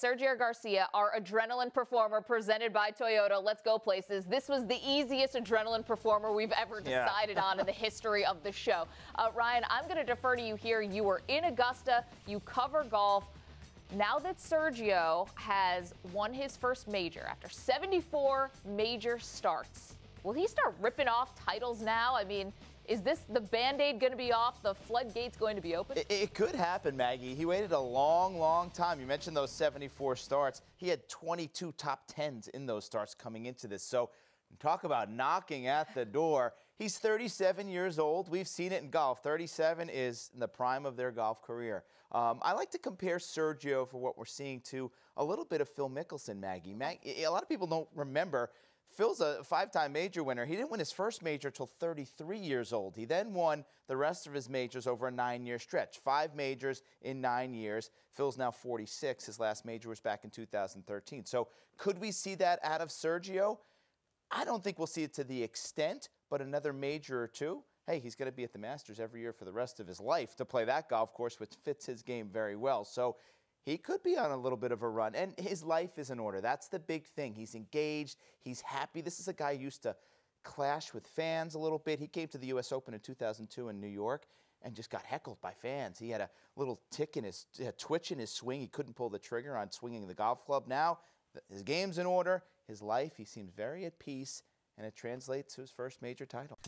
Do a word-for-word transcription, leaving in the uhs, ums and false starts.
Sergio Garcia, our adrenaline performer presented by Toyota. Let's go places. This was the easiest adrenaline performer we've ever decided yeah. on in the history of the show. Uh, Ryan, I'm going to defer to you here. You were in Augusta. You cover golf. Now that Sergio has won his first major after seventy-four major starts, will he start ripping off titles now? I mean, is this the Band-Aid going to be off? The floodgate's going to be open? It, it could happen, Maggie. He waited a long, long time. You mentioned those seventy-four starts. He had twenty-two top tens in those starts coming into this. So talk about knocking at the door. He's thirty-seven years old. We've seen it in golf. thirty-seven is in the prime of their golf career. Um, I like to compare Sergio, for what we're seeing, to a little bit of Phil Mickelson, Maggie. Maggie, a lot of people don't remember Phil's a five-time major winner. He didn't win his first major until thirty-three years old. He then won the rest of his majors over a nine-year stretch. Five majors in nine years. Phil's now forty-six. His last major was back in two thousand thirteen. So could we see that out of Sergio? I don't think we'll see it to the extent, but another major or two. Hey, he's going to be at the Masters every year for the rest of his life to play that golf course, which fits his game very well. So he could be on a little bit of a run, and his life is in order. That's the big thing. He's engaged. He's happy. This is a guy who used to clash with fans a little bit. He came to the U S Open in two thousand two in New York and just got heckled by fans. He had a little tick in his, a twitch in his swing. He couldn't pull the trigger on swinging the golf club. Now his game's in order. His life, he seems very at peace, and it translates to his first major title.